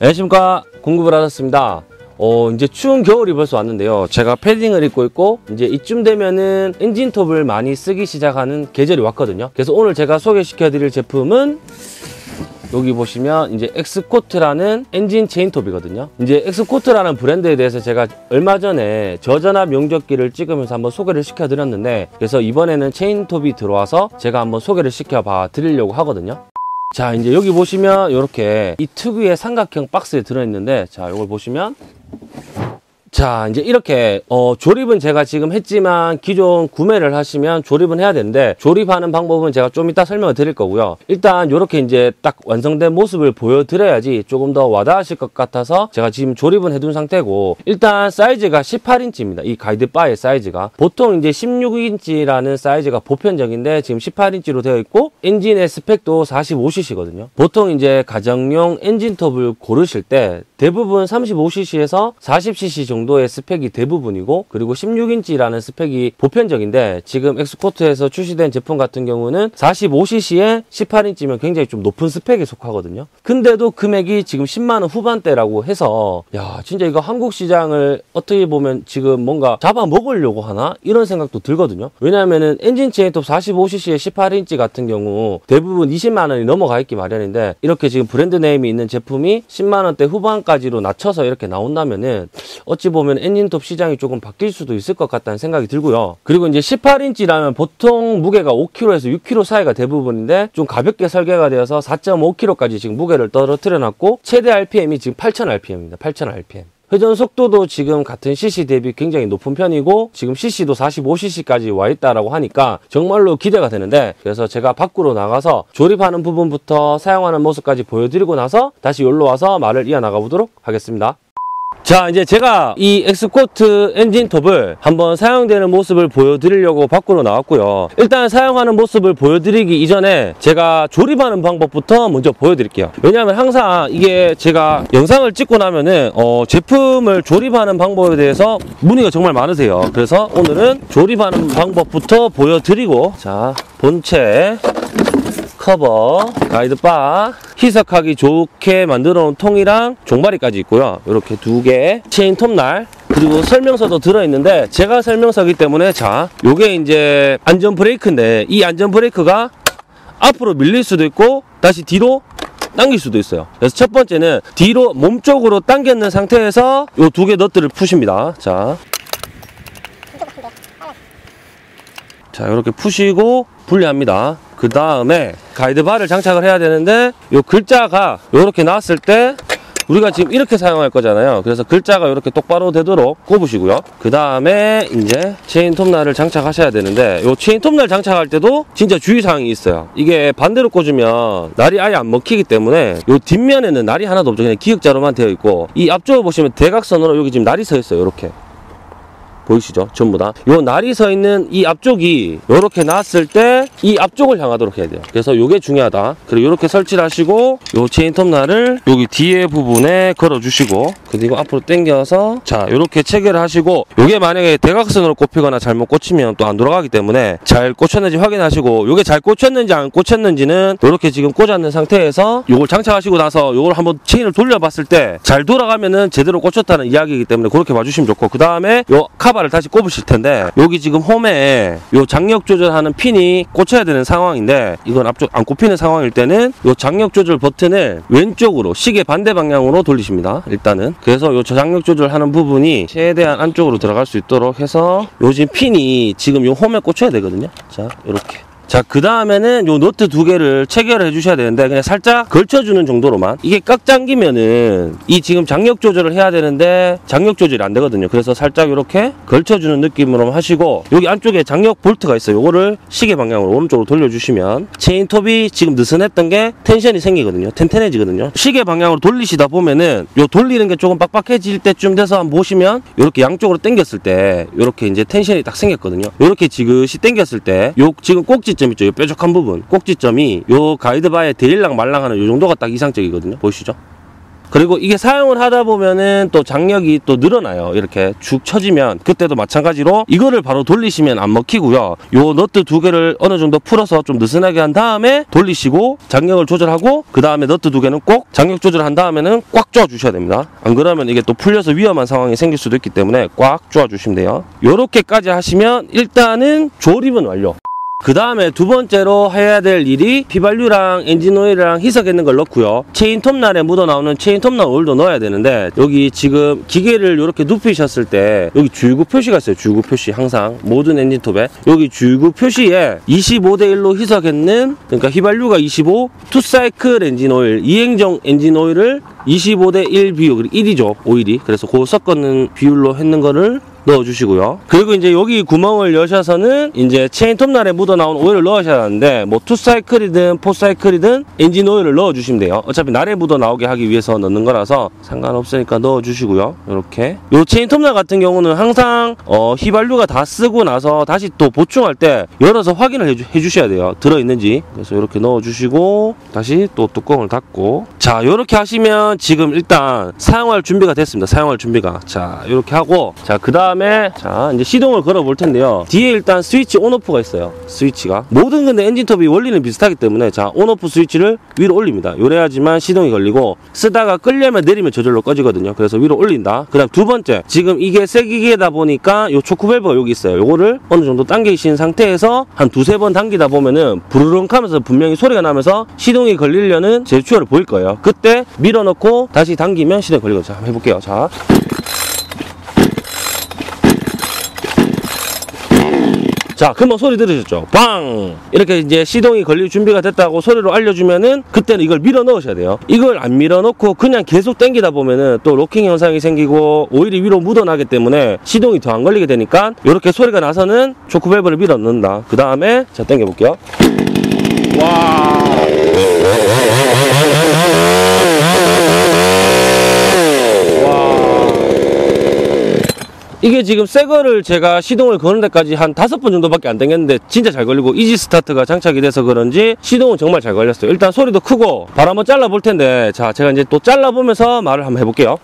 안녕하십니까, 공구브라더스입니다. 이제 추운 겨울이 벌써 왔는데요. 제가 패딩을 입고 있고 이제 이쯤 되면은 엔진톱을 많이 쓰기 시작하는 계절이 왔거든요. 그래서 오늘 제가 소개시켜 드릴 제품은 여기 보시면 이제 엑스코트라는 엔진 체인톱이거든요. 이제 엑스코트라는 브랜드에 대해서 제가 얼마 전에 저전압 용접기를 찍으면서 한번 소개를 시켜 드렸는데, 그래서 이번에는 체인톱이 들어와서 제가 한번 소개를 시켜 봐 드리려고 하거든요. 자, 이제 여기 보시면 이렇게 이 특유의 삼각형 박스에 들어있는데, 자, 이걸 보시면, 자, 이제 이렇게 조립은 제가 지금 했지만 기존 구매를 하시면 조립은 해야 되는데, 조립하는 방법은 제가 좀 이따 설명을 드릴 거고요. 일단 이렇게 이제 딱 완성된 모습을 보여드려야지 조금 더 와닿으실 것 같아서 제가 지금 조립은 해둔 상태고, 일단 사이즈가 18인치입니다. 이 가이드바의 사이즈가 보통 이제 16인치라는 사이즈가 보편적인데 지금 18인치로 되어 있고, 엔진의 스펙도 45cc거든요. 보통 이제 가정용 엔진톱을 고르실 때 대부분 35cc에서 40cc 정도의 스펙이 대부분이고, 그리고 16인치라는 스펙이 보편적인데, 지금 엑스코트에서 출시된 제품 같은 경우는 45cc에 18인치면 굉장히 좀 높은 스펙에 속하거든요. 근데도 금액이 지금 10만원 후반대라고 해서, 야, 진짜 이거 한국 시장을 어떻게 보면 지금 뭔가 잡아먹으려고 하나? 이런 생각도 들거든요. 왜냐하면은 엔진 체인톱 45cc에 18인치 같은 경우 대부분 20만원이 넘어가 있기 마련인데, 이렇게 지금 브랜드 네임이 있는 제품이 10만원대 후반 까지로 낮춰서 이렇게 나온다면은 어찌 보면 엔진톱 시장이 조금 바뀔 수도 있을 것 같다는 생각이 들고요. 그리고 이제 18인치라면 보통 무게가 5kg에서 6kg 사이가 대부분인데, 좀 가볍게 설계가 되어서 4.5kg까지 지금 무게를 떨어뜨려 놨고, 최대 RPM이 지금 8000rpm입니다. 8000rpm. 회전 속도도 지금 같은 cc 대비 굉장히 높은 편이고, 지금 cc도 45cc까지 와 있다라고 하니까 정말로 기대가 되는데, 그래서 제가 밖으로 나가서 조립하는 부분부터 사용하는 모습까지 보여드리고 나서 다시 여기로 와서 말을 이어나가 보도록 하겠습니다. 자, 이제 제가 이 엑스코트 엔진톱을 한번 사용되는 모습을 보여드리려고 밖으로 나왔고요. 일단 사용하는 모습을 보여드리기 이전에 제가 조립하는 방법부터 먼저 보여드릴게요. 왜냐하면 항상 이게 제가 영상을 찍고 나면은 제품을 조립하는 방법에 대해서 문의가 정말 많으세요. 그래서 오늘은 조립하는 방법부터 보여드리고, 자, 본체 커버, 가이드바, 희석하기 좋게 만들어 놓은 통이랑 종바리까지 있고요. 이렇게 두 개, 체인 톱날, 그리고 설명서도 들어있는데 제가 설명서기 때문에, 자, 요게 이제 안전 브레이크인데, 이 안전 브레이크가 앞으로 밀릴 수도 있고 다시 뒤로 당길 수도 있어요. 그래서 첫 번째는 뒤로 몸쪽으로 당겼는 상태에서 요 두 개 너트를 푸십니다. 자, 이렇게 푸시고 분리합니다. 그 다음에 가이드바를 장착을 해야 되는데, 요 글자가 이렇게 나왔을 때 우리가 지금 이렇게 사용할 거잖아요. 그래서 글자가 이렇게 똑바로 되도록 꼽으시고요. 그 다음에 이제 체인 톱날을 장착하셔야 되는데, 요 체인 톱날 장착할 때도 진짜 주의사항이 있어요. 이게 반대로 꽂으면 날이 아예 안 먹히기 때문에 요 뒷면에는 날이 하나도 없죠. 그냥 기역자로만 되어 있고, 이 앞쪽을 보시면 대각선으로 여기 지금 날이 서 있어요. 이렇게 보이시죠? 전부 다 요 날이 서 있는 이 앞쪽이 요렇게 나왔을 때 이 앞쪽을 향하도록 해야 돼요. 그래서 요게 중요하다. 그리고 요렇게 설치를 하시고, 요 체인톱 날을 여기 뒤에 부분에 걸어 주시고, 그리고 앞으로 당겨서, 자, 요렇게 체결을 하시고, 요게 만약에 대각선으로 꼽히거나 잘못 꽂히면 또 안 돌아가기 때문에 잘 꽂혔는지 확인하시고, 요게 잘 꽂혔는지 안 꽂혔는지는 요렇게 지금 꽂았는 상태에서 요걸 장착하시고 나서 요걸 한번 체인을 돌려 봤을 때 잘 돌아가면은 제대로 꽂혔다는 이야기이기 때문에 그렇게 봐주시면 좋고, 그 다음에 요 카바 를 다시 꼽으실 텐데, 여기 지금 홈에 요 장력 조절하는 핀이 꽂혀야 되는 상황인데, 이건 앞쪽 안 꼽히는 상황일 때는 요 장력 조절 버튼을 왼쪽으로 시계 반대 방향으로 돌리십니다. 일단은 그래서 요 장력 조절하는 부분이 최대한 안쪽으로 들어갈 수 있도록 해서, 요 지금 핀이 지금 요 홈에 꽂혀야 되거든요. 자, 요렇게. 자, 그 다음에는 요 너트 두 개를 체결해 주셔야 되는데, 그냥 살짝 걸쳐주는 정도로만. 이게 꽉 잠기면은 이 지금 장력 조절을 해야 되는데 장력 조절이 안 되거든요. 그래서 살짝 이렇게 걸쳐주는 느낌으로 하시고, 여기 안쪽에 장력 볼트가 있어요. 요거를 시계 방향으로 오른쪽으로 돌려주시면 체인톱이 지금 느슨했던 게 텐션이 생기거든요. 텐텐해지거든요. 시계 방향으로 돌리시다 보면은 요 돌리는 게 조금 빡빡해질 때쯤 돼서 한번 보시면, 요렇게 양쪽으로 당겼을 때 요렇게 이제 텐션이 딱 생겼거든요. 요렇게 지그시 당겼을 때 요 지금 꼭지 점 있죠? 이 뾰족한 부분 꼭지점이 요 가이드바에 데일랑 말랑하는 요 정도가 딱 이상적이거든요. 보이시죠? 그리고 이게 사용을 하다 보면은 또 장력이 또 늘어나요. 이렇게 축 처지면 그때도 마찬가지로 이거를 바로 돌리시면 안 먹히고요. 요 너트 두 개를 어느 정도 풀어서 좀 느슨하게 한 다음에 돌리시고 장력을 조절하고 그 다음에 너트 두 개는 꼭 장력 조절한 다음에는 꽉 조아 주셔야 됩니다. 안 그러면 이게 또 풀려서 위험한 상황이 생길 수도 있기 때문에 꽉 조아 주시면 돼요. 요렇게까지 하시면 일단은 조립은 완료. 그 다음에 두 번째로 해야 될 일이 휘발유랑 엔진오일이랑 희석했는 걸 넣고요, 체인 톱날에 묻어나오는 체인 톱날 오일도 넣어야 되는데, 여기 지금 기계를 이렇게 눕히셨을 때 여기 주유구 표시가 있어요. 주유구 표시, 항상 모든 엔진톱에 여기 주유구 표시에 25:1로 희석했는, 그러니까 휘발유가 25, 투사이클 엔진오일, 이행정 엔진오일을 25:1 비율, 1이죠 오일이. 그래서 그 섞어는 비율로 했는 거를 넣어주시고요. 그리고 이제 여기 구멍을 여셔서는 이제 체인 톱날에 묻어나온 오일을 넣으셔야 하는데, 뭐 투사이클이든 포사이클이든 엔진 오일을 넣어주시면 돼요. 어차피 날에 묻어나오게 하기 위해서 넣는 거라서 상관없으니까 넣어주시고요. 이렇게 요 체인 톱날 같은 경우는 항상 휘발유가 다 쓰고 나서 다시 또 보충할 때 열어서 확인을 해주셔야 돼요, 들어있는지. 그래서 이렇게 넣어주시고 다시 또 뚜껑을 닫고, 자 이렇게 하시면 지금 일단 사용할 준비가 됐습니다. 사용할 준비가, 자 이렇게 하고, 자 그 다음 자 이제 시동을 걸어 볼 텐데요, 뒤에 일단 스위치 온오프가 있어요. 스위치가 모든 근데 엔진톱이 원리는 비슷하기 때문에 자 온오프 스위치를 위로 올립니다. 요래야지만 시동이 걸리고, 쓰다가 끌려면 내리면 저절로 꺼지거든요. 그래서 위로 올린다. 그 다음 두 번째, 지금 이게 새 기계다 보니까 요 초크 밸브가 여기 있어요. 요거를 어느 정도 당기신 상태에서 한 두세 번 당기다 보면은 부르릉 하면서 분명히 소리가 나면서 시동이 걸리려는 제스처를 보일 거예요. 그때 밀어넣고 다시 당기면 시동이 걸리거든요. 자 한번 해볼게요. 자 금방 소리 들으셨죠? 빵! 이렇게 이제 시동이 걸릴 준비가 됐다고 소리로 알려주면은 그때는 이걸 밀어 넣으셔야 돼요. 이걸 안 밀어 넣고 그냥 계속 당기다 보면은 또 로킹 현상이 생기고 오일이 위로 묻어나기 때문에 시동이 더 안 걸리게 되니까 이렇게 소리가 나서는 초크 밸브를 밀어 넣는다. 그 다음에 자 당겨 볼게요. 와! 이게 지금 새거를 제가 시동을 거는 데까지 한 5번 정도밖에 안 당겼는데 진짜 잘 걸리고, 이지 스타트가 장착이 돼서 그런지 시동은 정말 잘 걸렸어요. 일단 소리도 크고 바로 한번 잘라 볼 텐데, 자 제가 이제 또 잘라 보면서 말을 한번 해볼게요.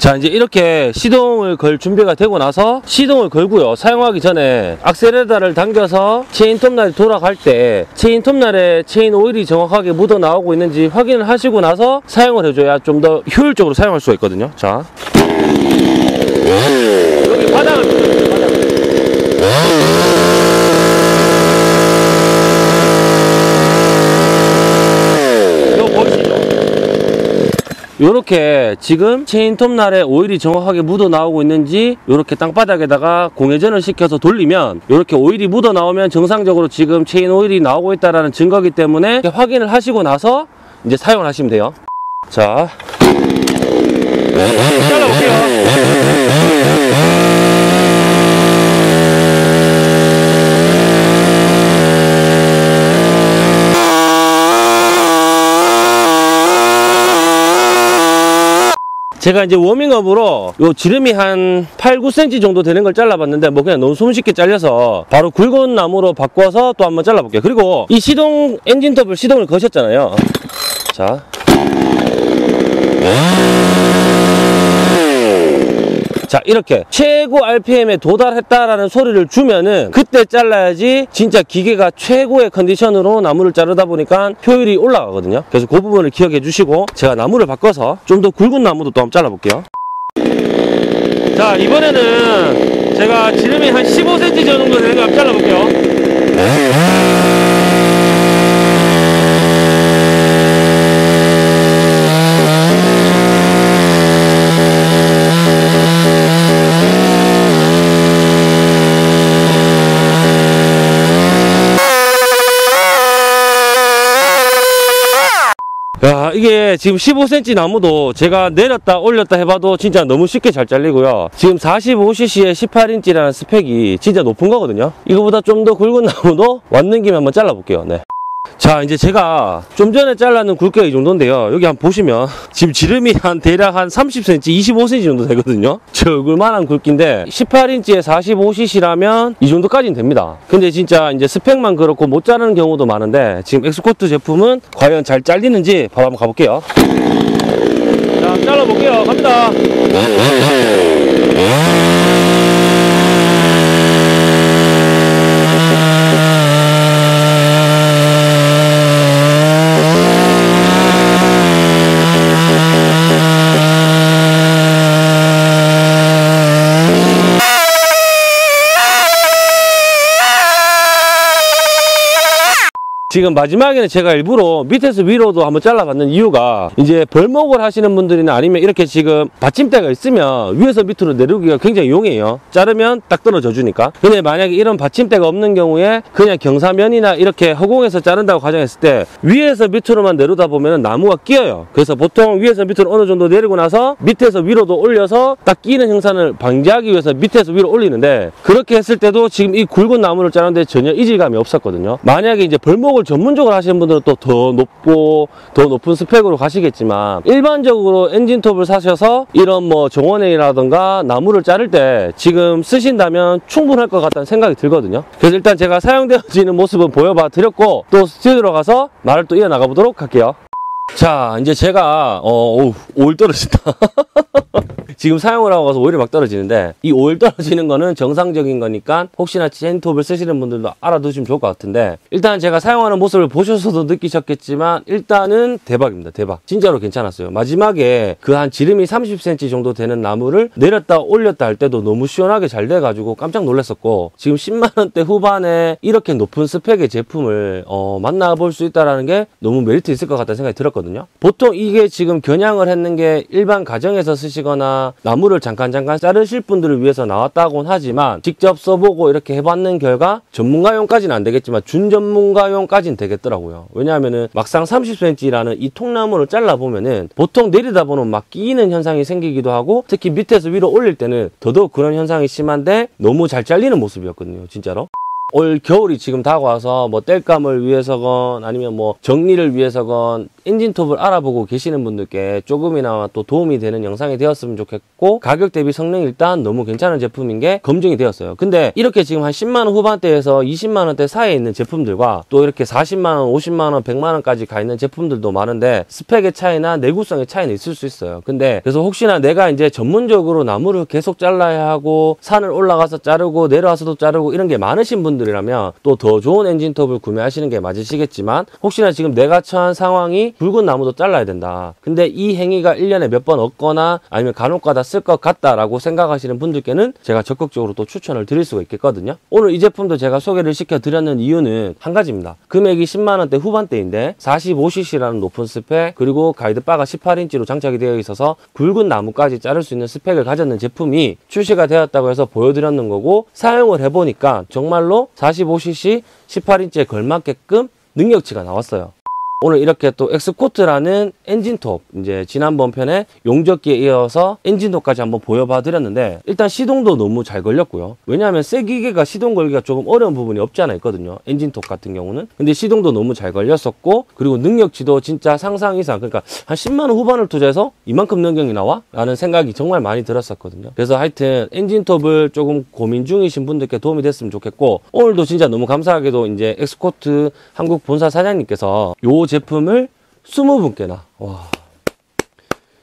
자 이제 이렇게 시동을 걸 준비가 되고 나서 시동을 걸고요, 사용하기 전에 악셀레이터를 당겨서 체인 톱날이 돌아갈 때 체인 톱날에 체인 오일이 정확하게 묻어 나오고 있는지 확인을 하시고 나서 사용을 해줘야 좀 더 효율적으로 사용할 수가 있거든요. 자 여기 바닥을 이거 보이시죠? 요렇게 지금 체인 톱날에 오일이 정확하게 묻어 나오고 있는지 요렇게 땅바닥에다가 공회전을 시켜서 돌리면 요렇게 오일이 묻어 나오면 정상적으로 지금 체인 오일이 나오고 있다는 증거이기 때문에 확인을 하시고 나서 이제 사용을 하시면 돼요. 자 잘라볼게요. 제가 이제 워밍업으로 요 지름이 한 8-9cm 정도 되는 걸 잘라봤는데 뭐 그냥 너무 손쉽게 잘려서 바로 굵은 나무로 바꿔서 또 한번 잘라볼게요. 그리고 이 시동 엔진톱을 시동을 거셨잖아요. 자 이렇게 최고 RPM에 도달했다라는 소리를 주면은 그때 잘라야지 진짜 기계가 최고의 컨디션으로 나무를 자르다 보니까 효율이 올라가거든요. 그래서 그 부분을 기억해 주시고 제가 나무를 바꿔서 좀 더 굵은 나무도 또 한번 잘라볼게요. 자 이번에는 제가 지름이 한 15cm 정도 되는 거 한번 잘라볼게요. 야 이게 지금 15cm 나무도 제가 내렸다 올렸다 해봐도 진짜 너무 쉽게 잘 잘리고요, 지금 45cc에 18인치라는 스펙이 진짜 높은 거거든요. 이거보다 좀 더 굵은 나무도 왔는 김에 한번 잘라볼게요. 네. 자 이제 제가 좀 전에 잘라는 굵기가 이 정도인데요, 여기 한번 보시면 지금 지름이 한 대략 한 30cm 25cm 정도 되거든요. 저그만한 굵기인데 18인치에 45cc라면 이 정도까지는 됩니다. 근데 진짜 이제 스펙만 그렇고 못 자르는 경우도 많은데 지금 엑스코트 제품은 과연 잘 잘리는지 바로 한번 가볼게요. 자 잘라볼게요. 갑니다. 지금 마지막에는 제가 일부러 밑에서 위로도 한번 잘라봤는 이유가, 이제 벌목을 하시는 분들이나 아니면 이렇게 지금 받침대가 있으면 위에서 밑으로 내려오기가 굉장히 용이해요. 자르면 딱 떨어져 주니까. 근데 만약에 이런 받침대가 없는 경우에 그냥 경사면이나 이렇게 허공에서 자른다고 가정했을 때 위에서 밑으로만 내려다 보면 나무가 끼어요. 그래서 보통 위에서 밑으로 어느 정도 내리고 나서 밑에서 위로도 올려서 딱 끼는 형상을 방지하기 위해서 밑에서 위로 올리는데, 그렇게 했을 때도 지금 이 굵은 나무를 자르는데 전혀 이질감이 없었거든요. 만약에 이제 벌목을 전문적으로 하시는 분들은 또 더 높은 스펙으로 가시겠지만, 일반적으로 엔진톱을 사셔서 이런 뭐 정원회라던가 나무를 자를 때 지금 쓰신다면 충분할 것 같다는 생각이 들거든요. 그래서 일단 제가 사용되어지는 모습은 보여봐 드렸고, 또 스튜디오로 가서 말을 또 이어나가 보도록 할게요. 자, 이제 제가 오일 떨어진다. 지금 사용을 하고 가서 오일이 막 떨어지는데, 이 오일 떨어지는 거는 정상적인 거니까 혹시나 체인톱을 쓰시는 분들도 알아두시면 좋을 것 같은데, 일단 제가 사용하는 모습을 보셔서도 느끼셨겠지만 일단은 대박입니다. 대박. 진짜로 괜찮았어요. 마지막에 그 한 지름이 30cm 정도 되는 나무를 내렸다 올렸다 할 때도 너무 시원하게 잘 돼가지고 깜짝 놀랐었고, 지금 10만원대 후반에 이렇게 높은 스펙의 제품을 만나볼 수 있다는 게 너무 메리트 있을 것 같다는 생각이 들었거든요. 보통 이게 지금 겨냥을 했는 게 일반 가정에서 쓰시거나 나무를 잠깐 자르실 분들을 위해서 나왔다곤 하지만, 직접 써보고 이렇게 해봤는 결과 전문가용까지는 안 되겠지만 준전문가용까지는 되겠더라고요. 왜냐하면은 막상 30cm라는 이 통나무를 잘라보면은 보통 내리다보면 막 끼이는 현상이 생기기도 하고, 특히 밑에서 위로 올릴 때는 더더욱 그런 현상이 심한데 너무 잘 잘리는 모습이었거든요. 진짜로. 올 겨울이 지금 다가와서 뭐 땔감을 위해서건 아니면 뭐 정리를 위해서건 엔진톱을 알아보고 계시는 분들께 조금이나마 또 도움이 되는 영상이 되었으면 좋겠고, 가격 대비 성능 일단 너무 괜찮은 제품인 게 검증이 되었어요. 근데 이렇게 지금 한 10만원 후반대에서 20만원대 사이에 있는 제품들과 또 이렇게 40만원, 50만원, 100만원까지 가 있는 제품들도 많은데 스펙의 차이나 내구성의 차이는 있을 수 있어요. 근데 그래서 혹시나 내가 이제 전문적으로 나무를 계속 잘라야 하고 산을 올라가서 자르고 내려와서도 자르고 이런 게 많으신 분들 이라면 또 더 좋은 엔진톱을 구매하시는 게 맞으시겠지만, 혹시나 지금 내가 처한 상황이 굵은 나무도 잘라야 된다, 근데 이 행위가 1년에 몇 번 없거나 아니면 간혹가다 쓸 것 같다라고 생각하시는 분들께는 제가 적극적으로 또 추천을 드릴 수가 있겠거든요. 오늘 이 제품도 제가 소개를 시켜드렸는 이유는 한 가지입니다. 금액이 10만원대 후반대인데 45cc라는 높은 스펙, 그리고 가이드바가 18인치로 장착이 되어 있어서 굵은 나무까지 자를 수 있는 스펙을 가졌는 제품이 출시가 되었다고 해서 보여드렸는 거고, 사용을 해보니까 정말로 45cc 18인치에 걸맞게끔 능력치가 나왔어요. 오늘 이렇게 또 엑스코트라는 엔진톱, 이제 지난번 편에 용접기에 이어서 엔진톱까지 한번 보여봐 드렸는데, 일단 시동도 너무 잘 걸렸고요. 왜냐하면 새 기계가 시동 걸기가 조금 어려운 부분이 없지 않아 있거든요, 엔진톱 같은 경우는. 근데 시동도 너무 잘 걸렸었고, 그리고 능력치도 진짜 상상 이상, 그러니까 한 10만원 후반을 투자해서 이만큼 능력이 나와? 라는 생각이 정말 많이 들었었거든요. 그래서 하여튼 엔진톱을 조금 고민 중이신 분들께 도움이 됐으면 좋겠고, 오늘도 진짜 너무 감사하게도 이제 엑스코트 한국 본사 사장님께서 요 제품을 20분께나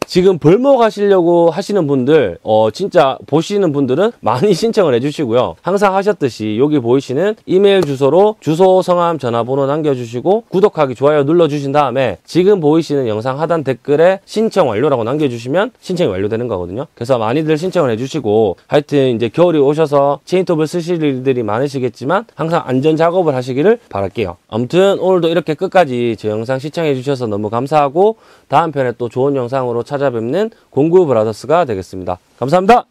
지금 벌목 하시려고 하시는 분들, 진짜 보시는 분들은 많이 신청을 해주시고요. 항상 하셨듯이 여기 보이시는 이메일 주소로 주소, 성함, 전화번호 남겨주시고, 구독하기, 좋아요 눌러주신 다음에 지금 보이시는 영상 하단 댓글에 신청 완료라고 남겨주시면 신청이 완료되는 거거든요. 그래서 많이들 신청을 해주시고, 하여튼 이제 겨울이 오셔서 체인톱을 쓰실 일들이 많으시겠지만 항상 안전 작업을 하시기를 바랄게요. 아무튼 오늘도 이렇게 끝까지 제 영상 시청해주셔서 너무 감사하고, 다음 편에 또 좋은 영상으로 찾아뵙는 공구 브라더스가 되겠습니다. 감사합니다.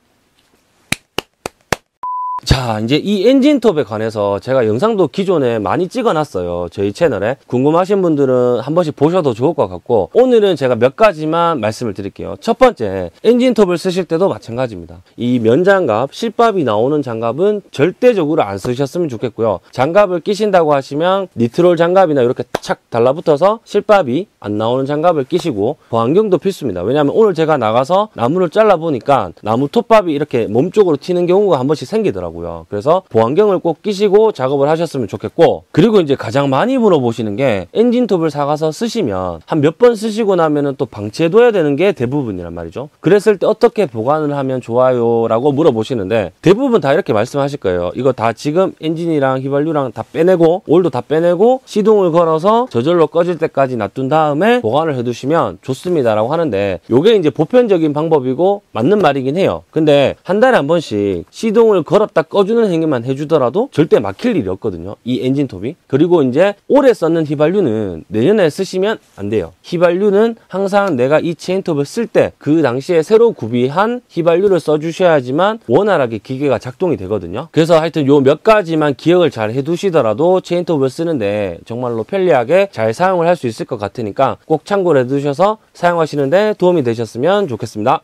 자, 이제 이 엔진톱에 관해서 제가 영상도 기존에 많이 찍어놨어요, 저희 채널에. 궁금하신 분들은 한 번씩 보셔도 좋을 것 같고, 오늘은 제가 몇 가지만 말씀을 드릴게요. 첫 번째, 엔진톱을 쓰실 때도 마찬가지입니다. 이 면장갑, 실밥이 나오는 장갑은 절대적으로 안 쓰셨으면 좋겠고요. 장갑을 끼신다고 하시면 니트롤 장갑이나 이렇게 착 달라붙어서 실밥이 안 나오는 장갑을 끼시고, 보안경도 필수입니다. 왜냐하면 오늘 제가 나가서 나무를 잘라보니까 나무 톱밥이 이렇게 몸쪽으로 튀는 경우가 한 번씩 생기더라고요. 나가고요. 그래서 보안경을 꼭 끼시고 작업을 하셨으면 좋겠고, 그리고 이제 가장 많이 물어보시는 게 엔진톱을 사가서 쓰시면 한 몇 번 쓰시고 나면은 또 방치해둬야 되는 게 대부분이란 말이죠. 그랬을 때 어떻게 보관을 하면 좋아요? 라고 물어보시는데 대부분 다 이렇게 말씀하실 거예요. 이거 다 지금 엔진이랑 휘발유랑 다 빼내고 올도 다 빼내고 시동을 걸어서 저절로 꺼질 때까지 놔둔 다음에 보관을 해두시면 좋습니다 라고 하는데, 요게 이제 보편적인 방법이고 맞는 말이긴 해요. 근데 한 달에 한 번씩 시동을 걸었다 꺼주는 행위만 해주더라도 절대 막힐 일이 없거든요, 이 엔진톱이. 그리고 이제 올해 썼는 휘발유는 내년에 쓰시면 안 돼요. 휘발유는 항상 내가 이 체인톱을 쓸 때 그 당시에 새로 구비한 휘발유를 써주셔야지만 원활하게 기계가 작동이 되거든요. 그래서 하여튼 요 몇 가지만 기억을 잘 해두시더라도 체인톱을 쓰는데 정말로 편리하게 잘 사용을 할 수 있을 것 같으니까 꼭 참고를 해두셔서 사용하시는데 도움이 되셨으면 좋겠습니다.